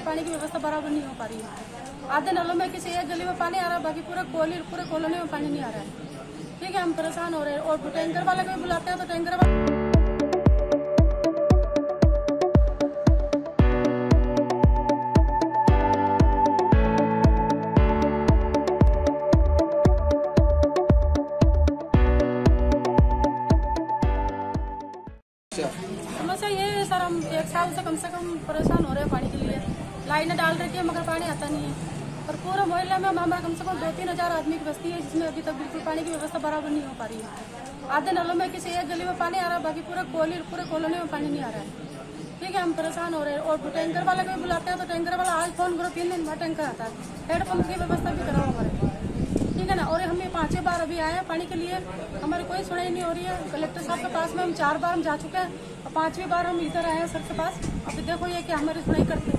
कि पानी की व्यवस्था बराबर नहीं हो पा रही है। आधे नलों में किसी एक गली में पानी आ रहा है, बाकी पूरे कॉलोनी में पानी नहीं आ रहा है। ठीक है, हम परेशान हो रहे हैं। और टैंकर वाले को भी बुलाते हैं तो टैंकर वाले समस्या ये है सर, हम एक साल से कम परेशान हो रहे हैं पानी के लिए। लाइनें डाल रखी है मगर पानी आता नहीं है। और पूरे मोहल्ले में हमारा कम से कम 2-3 हज़ार आदमी की बस्ती है, जिसमें अभी तक बिल्कुल पानी की व्यवस्था बराबर नहीं हो पा रही है। आधे नलों में किसी एक गली में पानी आ रहा है, बाकी पूरे कॉलोनी में पानी नहीं आ रहा है। ठीक है, हम परेशान हो रहे हैं। और टैंकर वाले को भी बुलाते हैं तो टैंकर वाला आज फोन करो 3 दिन बाद टैंकर आता है। हेडपम्प की व्यवस्था भी कराओ हमारे, ठीक है ना। और हम 5वीं बार अभी आए हैं पानी के लिए, हमारी कोई सुनाई नहीं हो रही है। कलेक्टर साहब के पास में हम 4 बार जा चुके हैं और 5वीं बार हम इधर आए हैं सर के पास। अभी देखो ये कि हमारी सुनाई नहीं करते।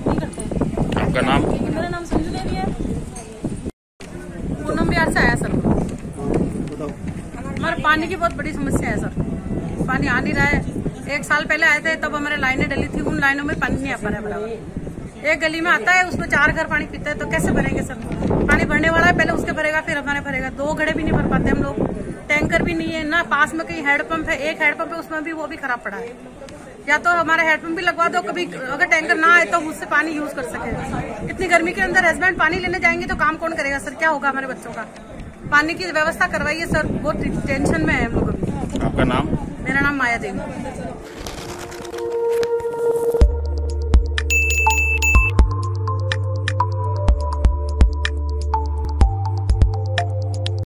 आपका नाम? मेरा नाम संजू देवी है। पूनम विहार से आया सर। हमारे पानी की बहुत बड़ी समस्या है सर, पानी आ नहीं रहा है। 1 साल पहले आए थे तब हमारे लाइनें डली थी, उन लाइनों में पानी नहीं आ पा रहा है। एक गली में आता है, उसमें 4 घर पानी पीते हैं तो कैसे भरेंगे सर। पानी भरने वाला है, पहले उसके भरेगा फिर हमारे भरेगा। 2 घड़े भी नहीं भर पाते हम लोग। टैंकर भी नहीं है ना, पास में कहीं हेडपम्प है। एक हेडपम्प है उसमें भी, वो भी खराब पड़ा है। या तो हमारा हेडपम्प भी लगवा दो, कभी अगर टैंकर ना आए तो हम उससे पानी यूज कर सके। इतनी गर्मी के अंदर हस्बैंड पानी लेने जाएंगे तो काम कौन करेगा सर, क्या होगा हमारे बच्चों का। पानी की व्यवस्था करवाइए सर, बहुत टेंशन में है हम लोग अभी। आपका नाम? मेरा नाम माया देवी।